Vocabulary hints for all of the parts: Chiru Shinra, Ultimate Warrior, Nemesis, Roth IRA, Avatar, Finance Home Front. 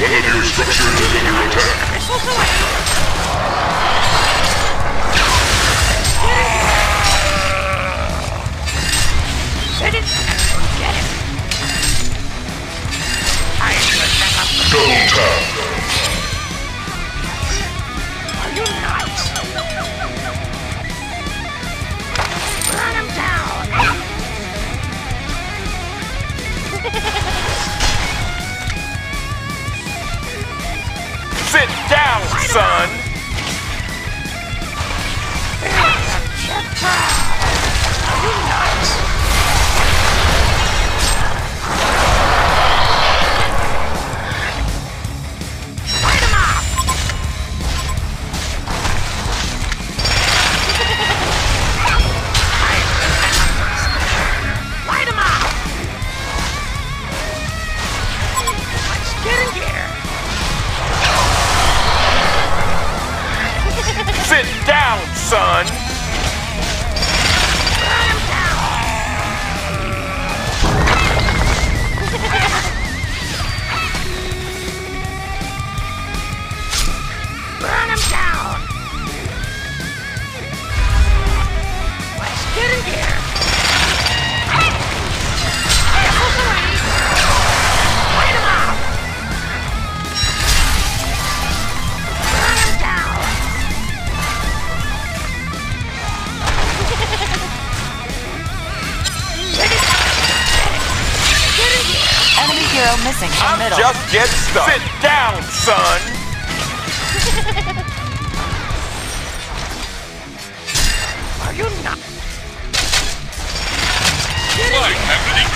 One of your structures is under attack. Get it! Get it! I should have a double tap! Are you nuts? Run him down! Sit down, son! Are you nuts? Son! Missing in the middle. Just get stuck. Sit down, son. Are you not? Why happening?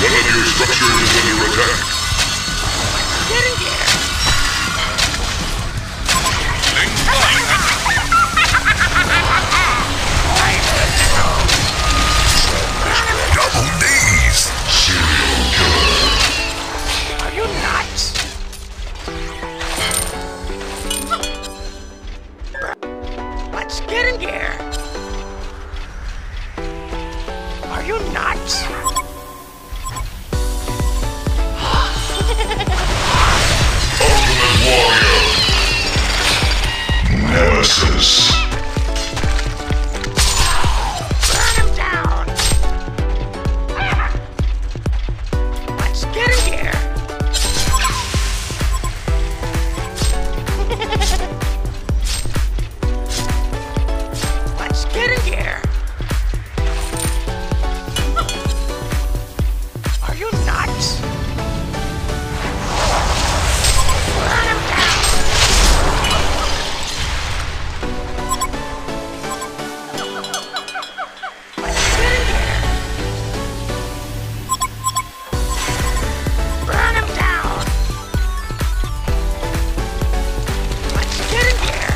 One of your structures is under attack. Get in here. Nemesis. Burn him down. Let's get in here. Let's get in here. Are you nuts? Let's get in here. Burn him down. Let's get in here.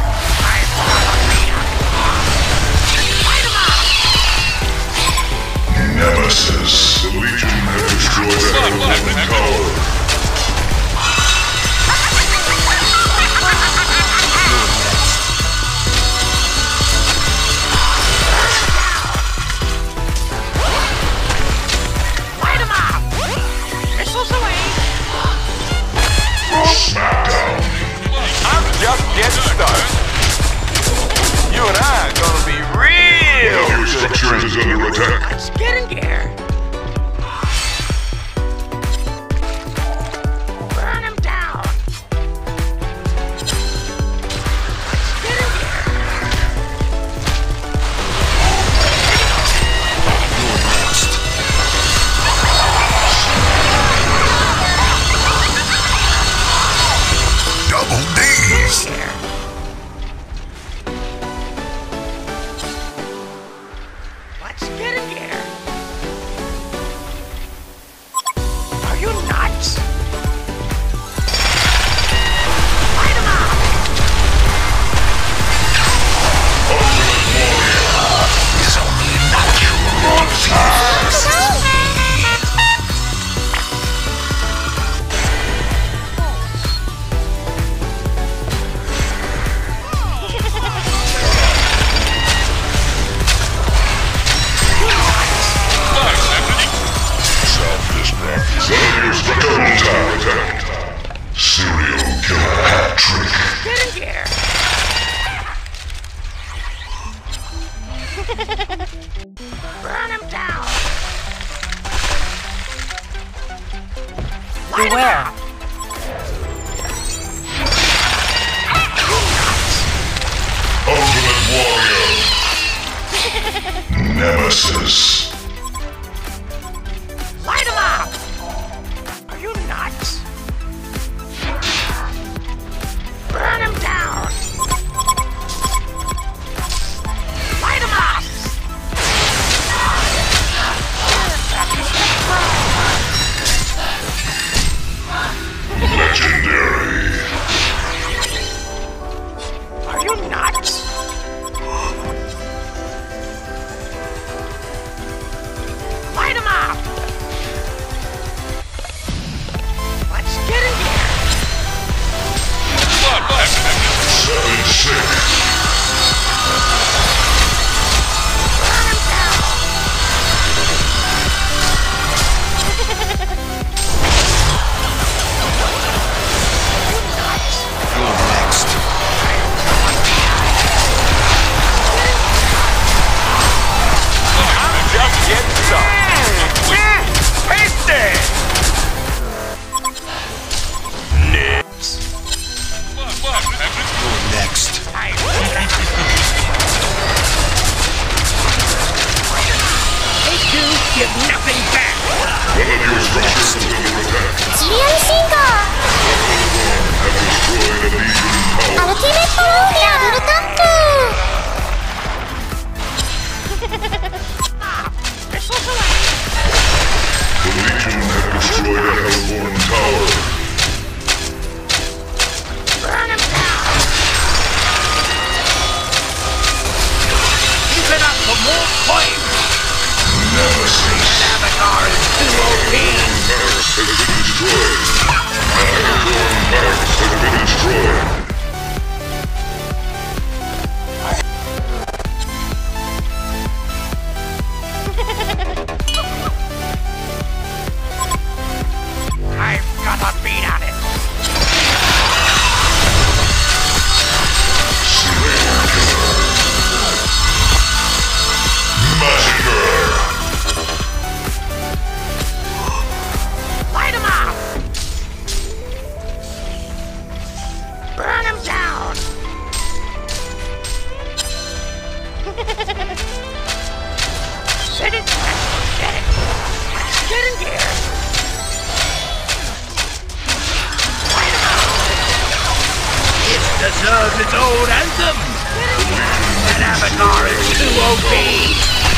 Double D's. Get in here. This Beware! Ultimate Warrior! Nemesis! Light him up! Are you nuts? Burn him down! Light him up! Legendary. Are you nuts? Light him up! Let's get in here! Blood left! 7-6! Give nothing back! One of your structures has been attacked. Chiru Shinra! Everyone has destroyed a legion in power. Ultimate Warrior! The legion has destroyed a hellborn tower. Burn him down! Keep it up for more flame! Nemesis! Avatar is too OP! Barracks has been destroyed! Avatar barracks has been destroyed! I've got a beat on it! Serial killer! Massacre! Deserves its old anthem! That Avatar is too OP!